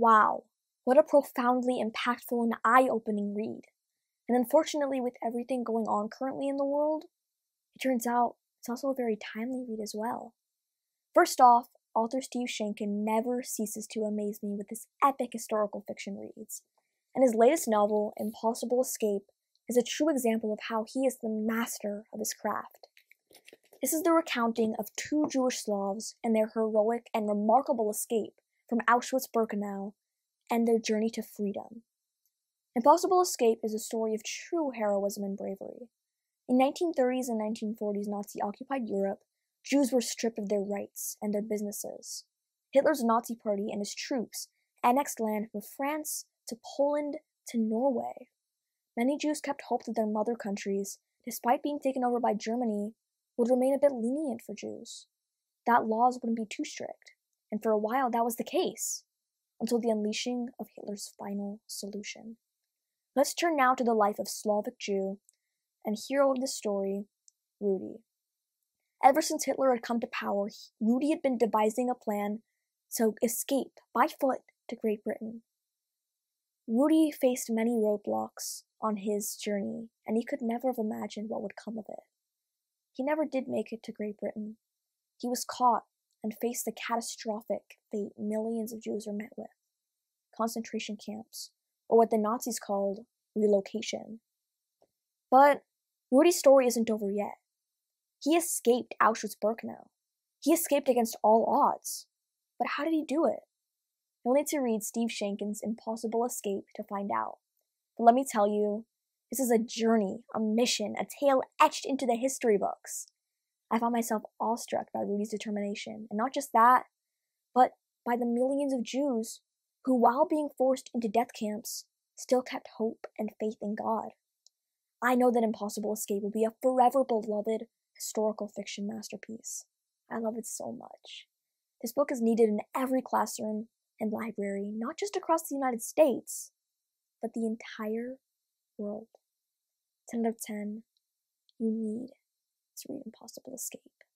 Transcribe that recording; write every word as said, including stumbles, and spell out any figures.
Wow, what a profoundly impactful and eye-opening read. And unfortunately, with everything going on currently in the world, it turns out it's also a very timely read as well. First off, author Steve Sheinkin never ceases to amaze me with his epic historical fiction reads, and his latest novel, Impossible Escape, is a true example of how he is the master of his craft. This is the recounting of two Jewish Slavs and their heroic and remarkable escape from Auschwitz-Birkenau and their journey to freedom. Impossible Escape is a story of true heroism and bravery. In nineteen thirties and nineteen forties Nazi-occupied Europe, Jews were stripped of their rights and their businesses. Hitler's Nazi Party and his troops annexed land from France to Poland to Norway. Many Jews kept hope that their mother countries, despite being taken over by Germany, would remain a bit lenient for Jews, that laws wouldn't be too strict, and for a while that was the case, until the unleashing of Hitler's final solution. Let's turn now to the life of Slavic Jew and hero of this story, Rudy. Ever since Hitler had come to power, Rudy had been devising a plan to escape by foot to Great Britain. Rudy faced many roadblocks on his journey, and he could never have imagined what would come of it. He never did make it to Great Britain. He was caught and faced the catastrophic fate millions of Jews are met with, concentration camps, or what the Nazis called relocation. But Rudy's story isn't over yet. He escaped Auschwitz-Birkenau. He escaped against all odds. But how did he do it? You'll need to read Steve Sheinkin's Impossible Escape to find out. But let me tell you, this is a journey, a mission, a tale etched into the history books. I found myself awestruck by Rudy's determination, and not just that, but by the millions of Jews who, while being forced into death camps, still kept hope and faith in God. I know that Impossible Escape will be a forever beloved historical fiction masterpiece. I love it so much. This book is needed in every classroom and library, not just across the United States, but the entire world. ten out of ten, you need to read Impossible Escape.